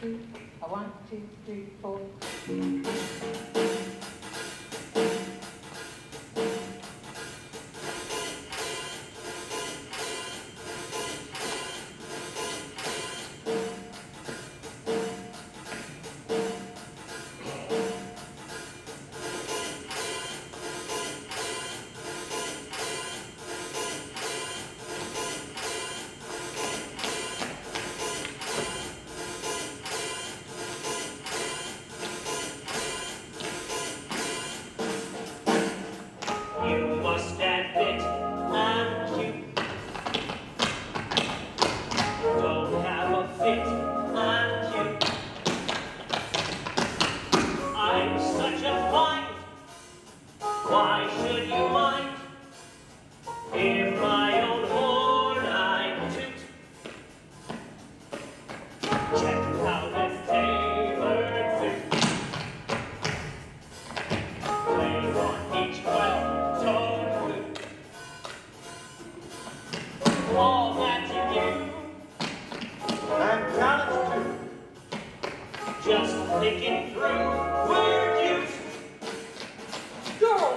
two, a one, two, three, four. Just thinking through word use. Go!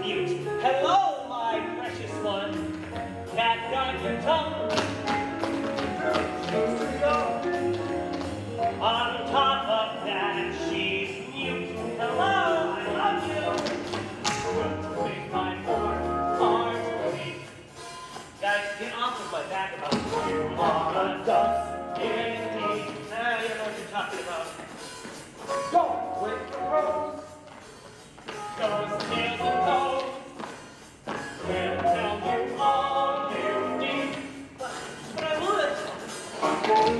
Hello, my precious one. Cat got your tongue. On top of that, she's mute. Hello, I love you. Make my heart beat. Guys, get off of my back about you want a dust in me. Now you know what you're talking about. Go with the rose. Those tails and toes. We'll tell you all you need, but I would.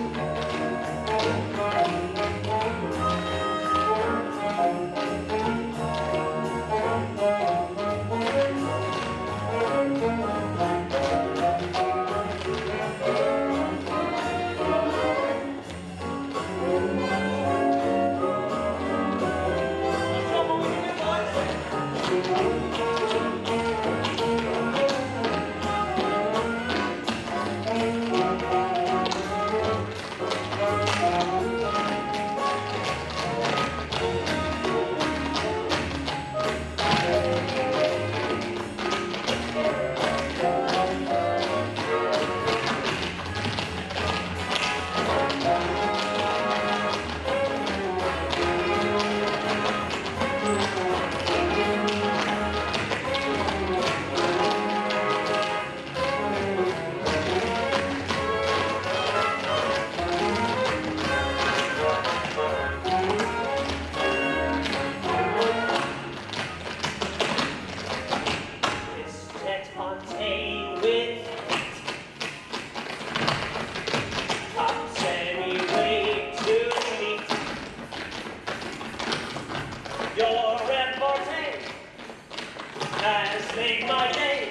Has made my day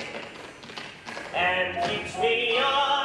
and keeps me on.